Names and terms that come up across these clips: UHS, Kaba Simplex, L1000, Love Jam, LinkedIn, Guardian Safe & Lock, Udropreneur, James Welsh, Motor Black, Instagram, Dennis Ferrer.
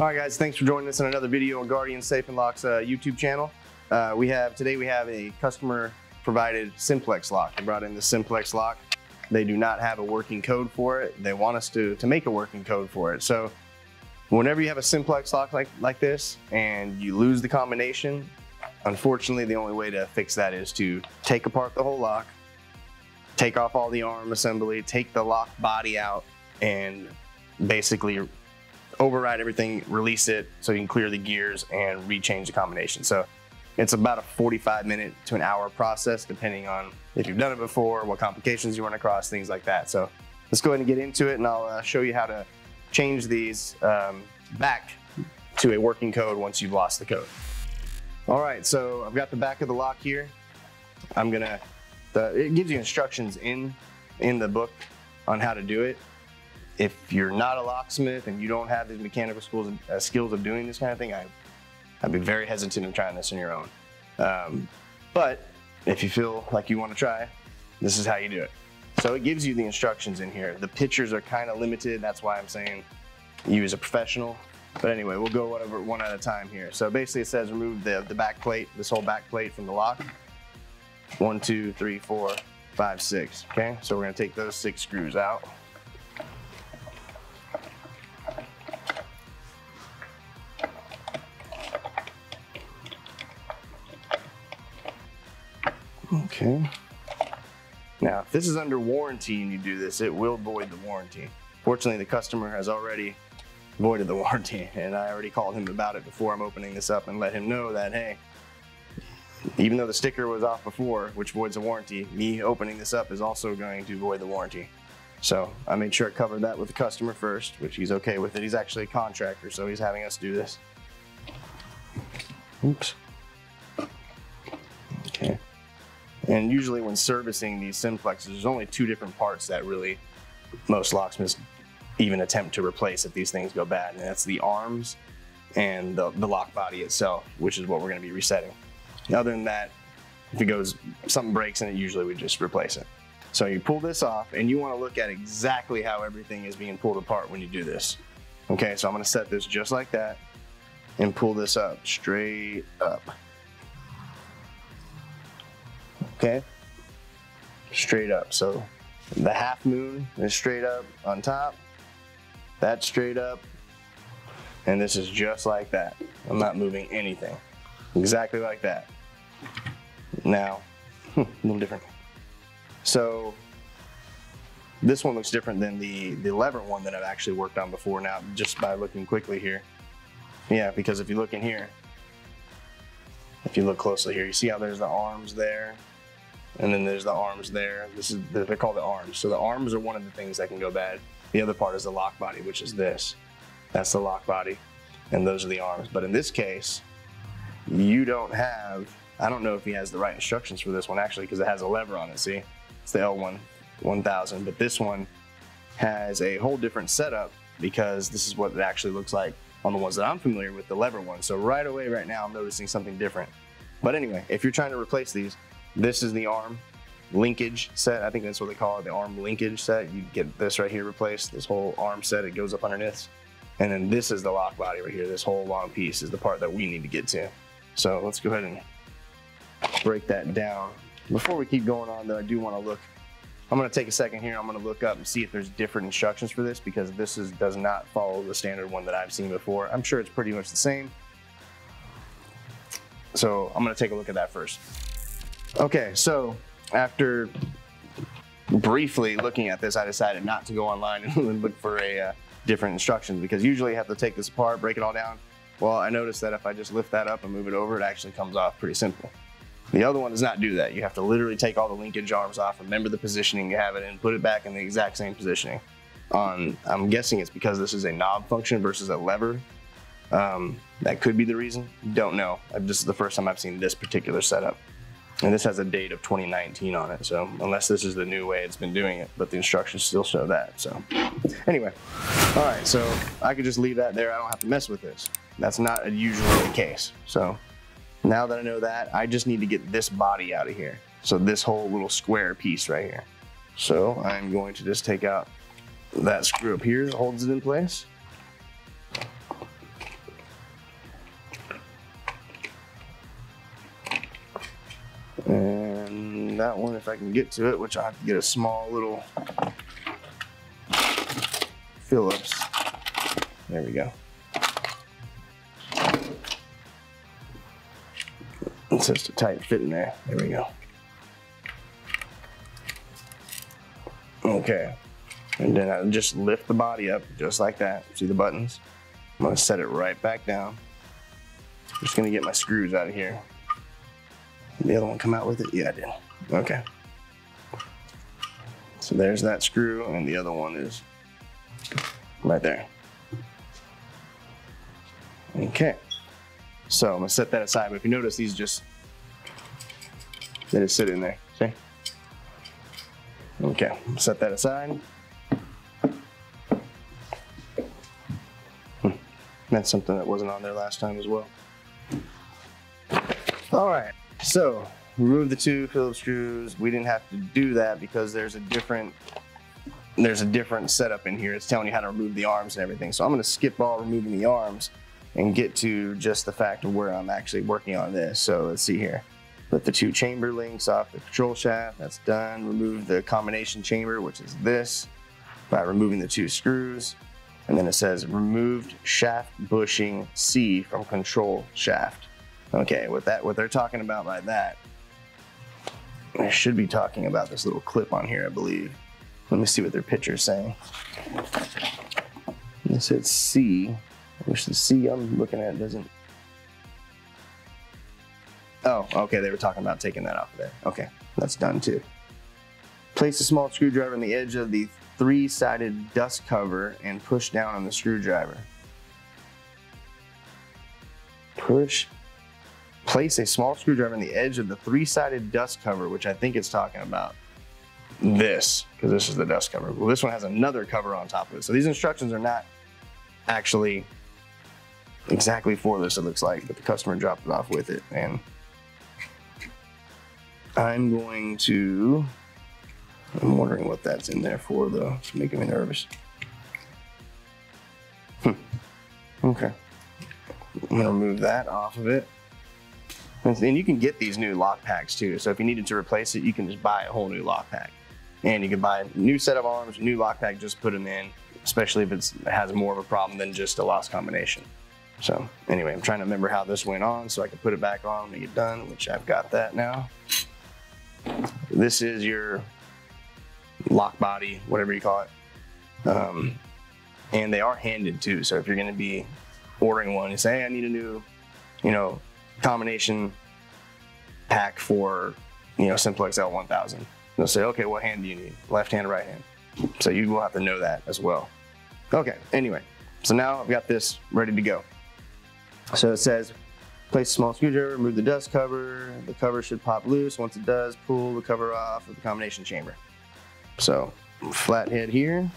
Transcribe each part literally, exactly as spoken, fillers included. All right, guys, thanks for joining us in another video on Guardian Safe and Lock's uh, YouTube channel. Uh, we have today we have a customer-provided Simplex lock. They brought in the Simplex lock. They do not have a working code for it. They want us to to make a working code for it. So whenever you have a Simplex lock like like this and you lose the combination, unfortunately, the only way to fix that is to take apart the whole lock, take off all the arm assembly, take the lock body out, and basically override everything, release it so you can clear the gears and rechange the combination. So it's about a forty-five minute to an hour process, depending on if you've done it before, what complications you run across, things like that. So let's go ahead and get into it, and I'll uh, show you how to change these um, back to a working code once you've lost the code. All right, so I've got the back of the lock here. I'm gonna, the, it gives you instructions in, in the book on how to do it. If you're not a locksmith and you don't have the mechanical schools, uh, skills of doing this kind of thing, I, I'd be very hesitant in trying this on your own. Um, but if you feel like you want to try, this is how you do it. So it gives you the instructions in here. The pictures are kind of limited. That's why I'm saying you as a professional. But anyway, we'll go whatever, one at a time here. So basically it says remove the, the back plate, this whole back plate from the lock. One, two, three, four, five, six. Okay, so we're going to take those six screws out. Okay. Now, if this is under warranty and you do this, it will void the warranty. Fortunately, the customer has already voided the warranty, and I already called him about it before I'm opening this up and let him know that, hey, even though the sticker was off before, which voids the warranty, me opening this up is also going to void the warranty. So I made sure I covered that with the customer first, which he's okay with it. He's actually a contractor, so he's having us do this. Oops. Okay. And usually when servicing these Simplexes, there's only two different parts that really most locksmiths even attempt to replace if these things go bad. And that's the arms and the, the lock body itself, which is what we're gonna be resetting. Other than that, if it goes, something breaks in it, usually we just replace it. So you pull this off and you wanna look at exactly how everything is being pulled apart when you do this. Okay, so I'm gonna set this just like that and pull this up, straight up. Okay, straight up. So the half moon is straight up on top, that's straight up, and this is just like that. I'm not moving anything. Exactly like that. Now, hmm, a little different. So this one looks different than the, the lever one that I've actually worked on before now, just by looking quickly here. Yeah, because if you look in here, if you look closely here, you see how there's the arms there. And then there's the arms there. This is, they're called the arms. So the arms are one of the things that can go bad. The other part is the lock body, which is this. That's the lock body, and those are the arms. But in this case, you don't have, I don't know if he has the right instructions for this one actually, because it has a lever on it, see? It's the L one thousand, but this one has a whole different setup because this is what it actually looks like on the ones that I'm familiar with, the lever one. So right away, right now, I'm noticing something different. But anyway, if you're trying to replace these, this is the arm linkage set. I think that's what they call it, the arm linkage set. You get this right here replaced, this whole arm set, it goes up underneath. And then this is the lock body right here. This whole long piece is the part that we need to get to. So let's go ahead and break that down. Before we keep going on though, I do wanna look, I'm gonna take a second here, I'm gonna look up and see if there's different instructions for this, because this is, does not follow the standard one that I've seen before. I'm sure it's pretty much the same. So I'm gonna take a look at that first. Okay, so after briefly looking at this, I decided not to go online and look for a uh, different instructions, because usually you have to take this apart, break it all down. Well, I noticed that if I just lift that up and move it over, it actually comes off pretty simple. The other one does not do that. You have to literally take all the linkage arms off, remember the positioning you have it in, put it back in the exact same positioning. Um, I'm guessing it's because this is a knob function versus a lever. Um, that could be the reason. Don't know. I've, this is the first time I've seen this particular setup. And this has a date of twenty nineteen on it. So unless this is the new way it's been doing it, but the instructions still show that. So anyway, all right, so I could just leave that there. I don't have to mess with this. That's not usually the case. So now that I know that, I just need to get this body out of here. So this whole little square piece right here. So I'm going to just take out that screw up here that holds it in place. And that one, if I can get to it, which I have to get a small little Phillips. There we go. It's just a tight fit in there. There we go. Okay. And then I just lift the body up just like that. See the buttons? I'm gonna set it right back down. I'm just gonna get my screws out of here. Did the other one come out with it? Yeah, I did. Okay. So there's that screw, and the other one is right there. Okay. So I'm gonna set that aside, but if you notice, these just, they just sit in there, see? Okay, set that aside. Hmm. That's something that wasn't on there last time as well. All right, so remove the two Phillips screws. We didn't have to do that because there's a different, there's a different setup in here. It's telling you how to remove the arms and everything. So I'm gonna skip all removing the arms and get to just the fact of where I'm actually working on this. So let's see here. Put the two chamber links off the control shaft, that's done. Remove the combination chamber, which is this, by removing the two screws. And then it says removed shaft bushing C from control shaft. Okay, with that, what they're talking about by that, I should be talking about this little clip on here, I believe. Let me see what their picture is saying. It said C, which the C I'm looking at doesn't. Oh, okay, they were talking about taking that off of there. Okay, that's done too. Place a small screwdriver on the edge of the three-sided dust cover and push down on the screwdriver. Push. Place a small screwdriver on the edge of the three-sided dust cover, which I think it's talking about this, because this is the dust cover. Well, this one has another cover on top of it. So these instructions are not actually exactly for this, it looks like, but the customer dropped it off with it. And I'm going to, I'm wondering what that's in there for though. It's making me nervous. Hmm. Okay. I'm gonna remove that off of it. And you can get these new lock packs too. So if you needed to replace it, you can just buy a whole new lock pack. And you can buy a new set of arms, new lock pack, just put them in, especially if it's, it has more of a problem than just a lost combination. So anyway, I'm trying to remember how this went on so I can put it back on when you get done, which I've got that now. This is your lock body, whatever you call it. Um, and they are handed too. So if you're gonna be ordering one and say, hey, I need a new, you know, combination pack for, you know, Simplex L one thousand. They'll say, okay, what hand do you need? Left hand or right hand? So you will have to know that as well. Okay, anyway. So now I've got this ready to go. So it says, place a small screwdriver, remove the dust cover. The cover should pop loose. Once it does, pull the cover off with the combination chamber. So flathead here,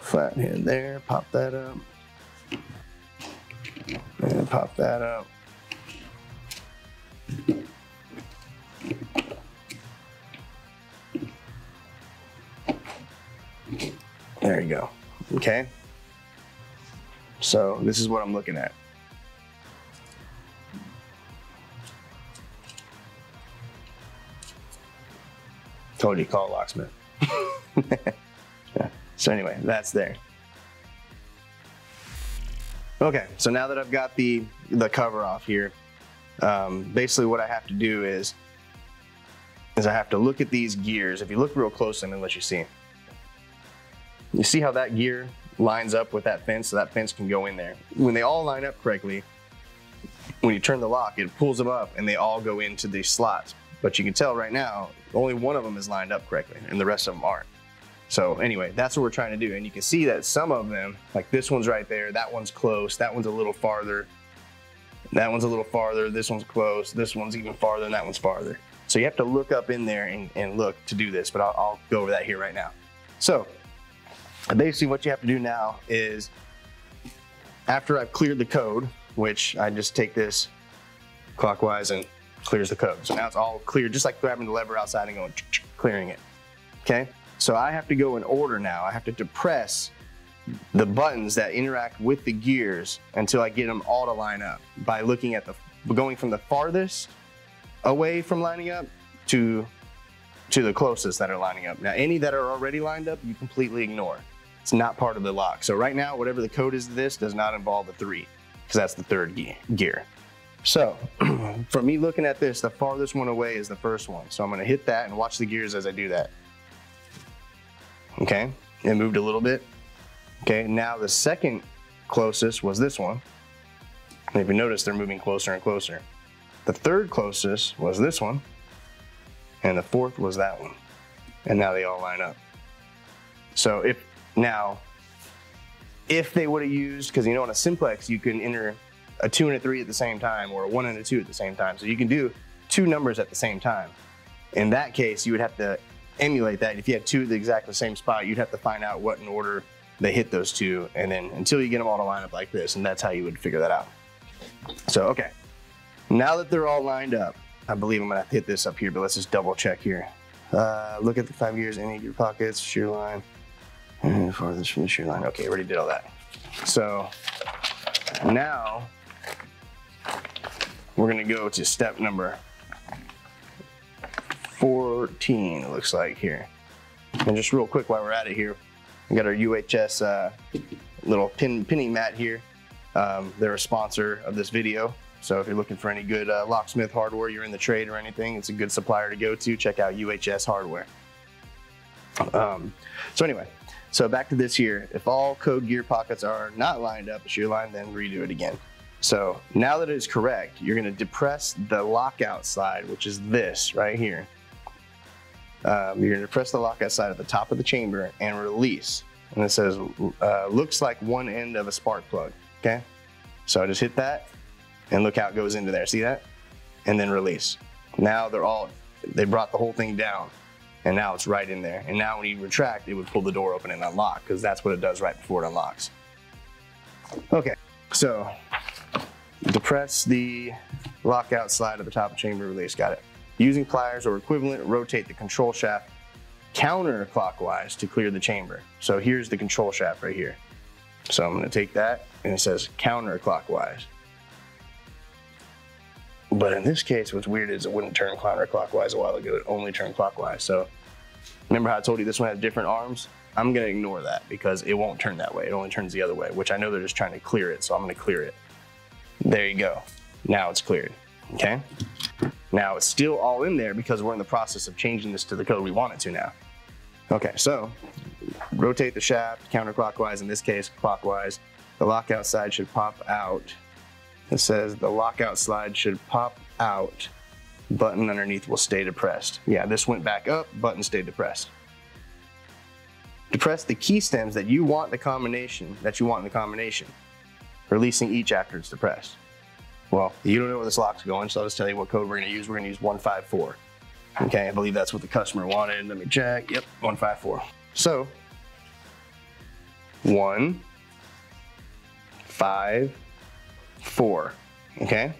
flathead there, pop that up, and pop that up. There you go. Okay, so this is what I'm looking at. Told you, call a locksmith. Yeah. So anyway, that's there. Okay, so now that I've got the, the cover off here, um, basically what I have to do is, is I have to look at these gears. If you look real close, I'm gonna let you see them. You see how that gear lines up with that fence, so that fence can go in there. When they all line up correctly, when you turn the lock, it pulls them up and they all go into these slots. But you can tell right now, only one of them is lined up correctly and the rest of them aren't. So anyway, that's what we're trying to do. And you can see that some of them, like this one's right there, that one's close, that one's a little farther, that one's a little farther, this one's close, this one's even farther, and that one's farther. So you have to look up in there and, and look to do this, but I'll, I'll go over that here right now. So. Basically what you have to do now is, after I've cleared the code, which I just take this clockwise and clears the code. So now it's all clear, just like grabbing the lever outside and going, clearing it, okay? So I have to go in order now. I have to depress the buttons that interact with the gears until I get them all to line up by looking at the, going from the farthest away from lining up to, to the closest that are lining up. Now, any that are already lined up, you completely ignore. It's not part of the lock. So right now, whatever the code is to this does not involve the three, because that's the third gear. So for me looking at this, the farthest one away is the first one. So I'm gonna hit that and watch the gears as I do that. Okay, it moved a little bit. Okay, now the second closest was this one. And if you notice, they're moving closer and closer. The third closest was this one. And the fourth was that one. And now they all line up. So if now, if they would have used, because you know on a simplex, you can enter a two and a three at the same time, or a one and a two at the same time. So you can do two numbers at the same time. In that case, you would have to emulate that. If you had two at the exact same spot, you'd have to find out what in order they hit those two, and then until you get them all to line up like this, and that's how you would figure that out. So, okay. Now that they're all lined up, I believe I'm gonna have to hit this up here, but let's just double check here. Uh, look at the five gears in your pockets, shear line, and farthest from the shear line. Okay, already did all that. So now we're gonna go to step number fourteen, it looks like here. And just real quick while we're at it here, we got our U H S uh, little pin, pinning mat here. Um, they're a sponsor of this video. So if you're looking for any good uh, locksmith hardware, you're in the trade or anything, it's a good supplier to go to. Check out U H S hardware. Um, so anyway, so back to this here. If all code gear pockets are not lined up, shear line, then redo it again. So now that it is correct, you're gonna depress the lockout slide, which is this right here. Um, you're gonna press the lockout slide at the top of the chamber and release. And it says, uh, looks like one end of a spark plug, okay? So I just hit that and look how it goes into there, see that? And then release. Now they're all, they brought the whole thing down and now it's right in there. And now when you retract, it would pull the door open and unlock, because that's what it does right before it unlocks. Okay, so depress the lockout slide at the top of chamber, release, got it. Using pliers or equivalent, rotate the control shaft counterclockwise to clear the chamber. So here's the control shaft right here. So I'm gonna take that and it says counterclockwise. But in this case, what's weird is it wouldn't turn counterclockwise a while ago, it only turned clockwise. So remember how I told you this one had different arms? I'm gonna ignore that because it won't turn that way. It only turns the other way, which I know they're just trying to clear it. So I'm gonna clear it. There you go. Now it's cleared, okay? Now it's still all in there because we're in the process of changing this to the code we want it to now. Okay, so rotate the shaft counterclockwise, in this case clockwise. The lockout slide should pop out. It says the lockout slide should pop out. Button underneath will stay depressed. Yeah, this went back up, button stayed depressed. Depress the key stems that you want the combination, that you want in the combination, releasing each after it's depressed. Well, you don't know where this lock's going, so I'll just tell you what code we're gonna use. We're gonna use one five four. Okay, I believe that's what the customer wanted. Let me check, yep, one five four. So, one, five, four, okay?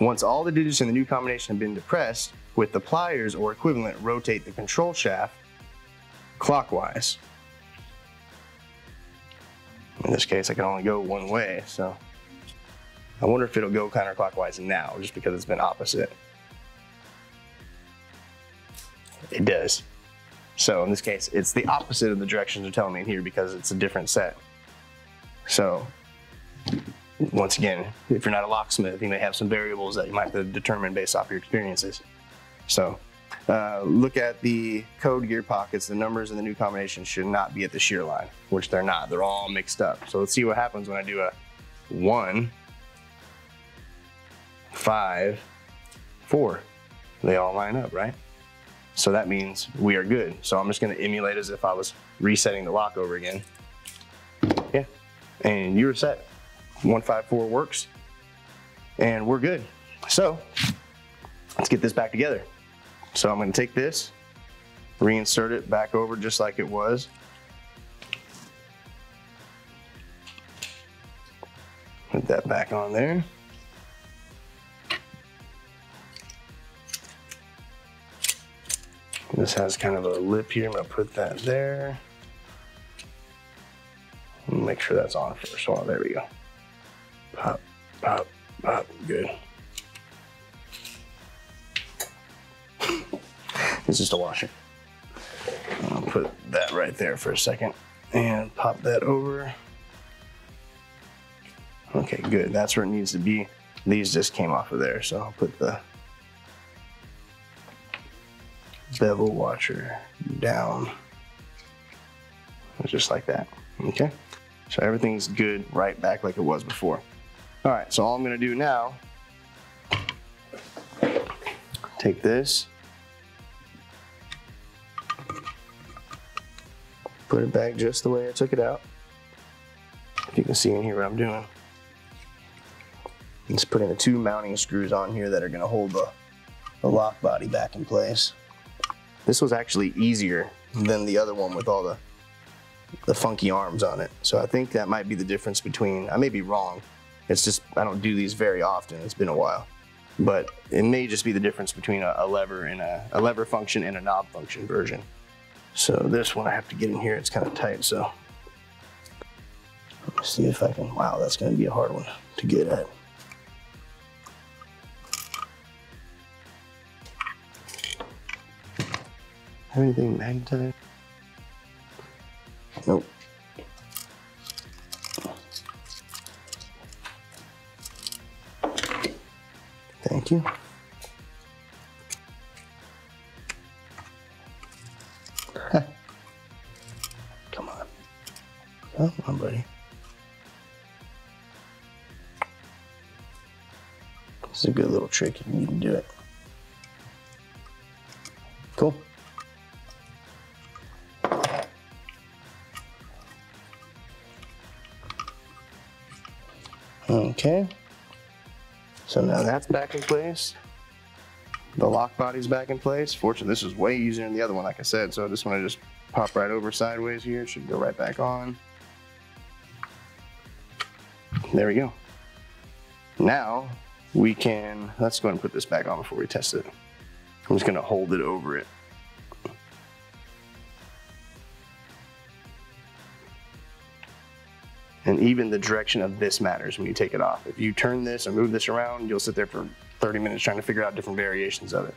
Once all the digits in the new combination have been depressed, with the pliers or equivalent, rotate the control shaft clockwise. In this case, I can only go one way, so I wonder if it'll go counterclockwise now, just because it's been opposite. It does. So in this case, it's the opposite of the directions they're telling me in here because it's a different set. So once again, if you're not a locksmith, you may have some variables that you might have to determine based off your experiences. So uh, look at the code gear pockets. The numbers in the new combination should not be at the shear line, which they're not. They're all mixed up. So let's see what happens when I do a one, five, four. They all line up, right? So that means we are good. So I'm just gonna emulate as if I was resetting the lock over again. Yeah, and you're set. One, five, four works, and we're good. So let's get this back together. So I'm gonna take this, reinsert it back over just like it was. Put that back on there. This has kind of a lip here, I'm gonna put that there. Make sure that's on first. Oh, there we go. Pop, pop, pop, good. It's just a washer. I'll put that right there for a second and pop that over. Okay, good. That's where it needs to be. These just came off of there, so I'll put the bevel washer down just like that. Okay, so everything's good right back like it was before. All right, so all I'm going to do now, take this, put it back just the way I took it out. If you can see in here what I'm doing, I'm just putting the two mounting screws on here that are going to hold the, the lock body back in place. This was actually easier than the other one with all the, the funky arms on it. So I think that might be the difference between, I may be wrong. It's just, I don't do these very often. It's been a while, but it may just be the difference between a, a lever and a, a lever function and a knob function version. So this one I have to get in here. It's kind of tight. So let's see if I can, wow, that's going to be a hard one to get at. Have anything magnetized? Nope. Thank you. Come on. Come on, buddy. It's a good little trick if you can do it. Cool. Okay, so now that's back in place. The lock body's back in place. Fortunately, this is way easier than the other one, like I said. So I just want to just pop right over sideways here. It should go right back on. There we go. Now we can, let's go ahead and put this back on before we test it. I'm just going to hold it over it. And even the direction of this matters when you take it off. If you turn this or move this around, you'll sit there for thirty minutes trying to figure out different variations of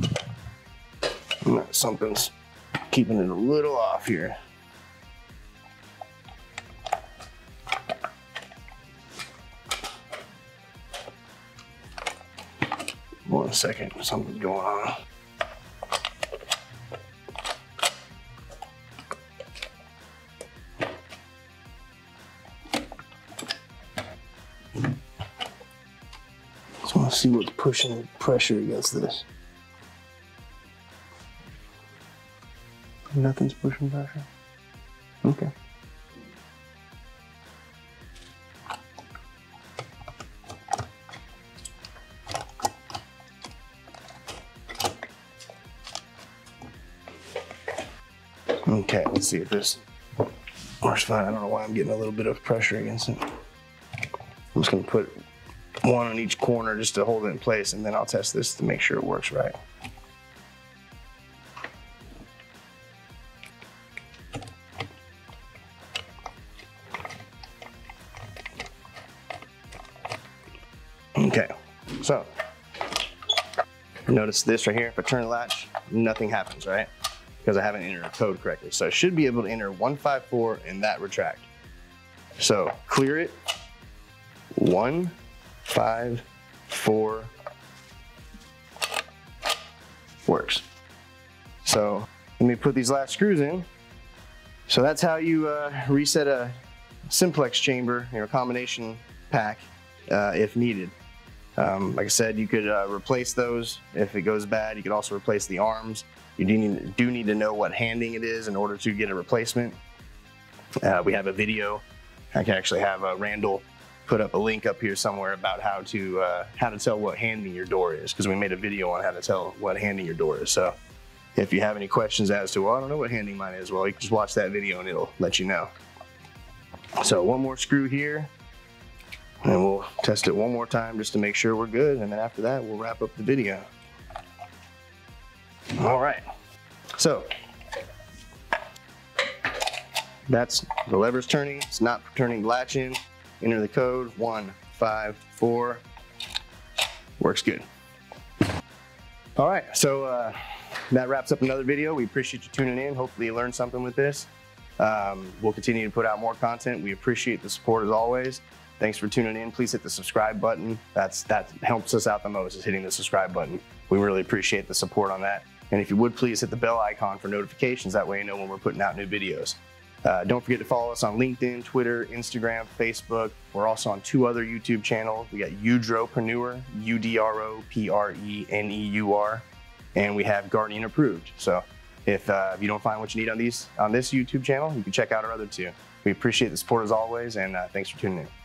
it. No, something's keeping it a little off here. One second, something's going on. Just want to see what's pushing the pressure against this. Nothing's pushing pressure. Okay. Okay, let's see if this works fine. I don't know why I'm getting a little bit of pressure against it. I'm just gonna put one on each corner just to hold it in place, and then I'll test this to make sure it works right. Okay, so notice this right here. If I turn the latch, nothing happens, right? Because I haven't entered a code correctly. So I should be able to enter one five four and that retract. So clear it, one, five, four, works. So let me put these last screws in. So that's how you uh, reset a simplex chamber, your combination pack, uh, if needed. Um, like I said, you could uh, replace those if it goes bad. You could also replace the arms. You do need, do need to know what handing it is in order to get a replacement. Uh, we have a video. I can actually have uh, Randall put up a link up here somewhere about how to uh, how to tell what handing your door is, because we made a video on how to tell what handing your door is. So if you have any questions as to, well, I don't know what handing mine is, well, you can just watch that video and it'll let you know. So one more screw here. And we'll test it one more time just to make sure we're good. And then after that, we'll wrap up the video. All right, so that's the lever's turning. It's not turning the latch in. Enter the code one five four. Works good. All right, so uh, that wraps up another video. We appreciate you tuning in. Hopefully you learned something with this. Um, we'll continue to put out more content. We appreciate the support as always. Thanks for tuning in. Please hit the subscribe button. That's, that helps us out the most, is hitting the subscribe button. We really appreciate the support on that. And if you would, please hit the bell icon for notifications. That way you know when we're putting out new videos. Uh, don't forget to follow us on LinkedIn, Twitter, Instagram, Facebook. We're also on two other YouTube channels. We got Udropreneur, U D R O P R E N E U R, and we have Guardian Approved. So if, uh, if you don't find what you need on, these, on this YouTube channel, you can check out our other two. We appreciate the support as always, and uh, thanks for tuning in.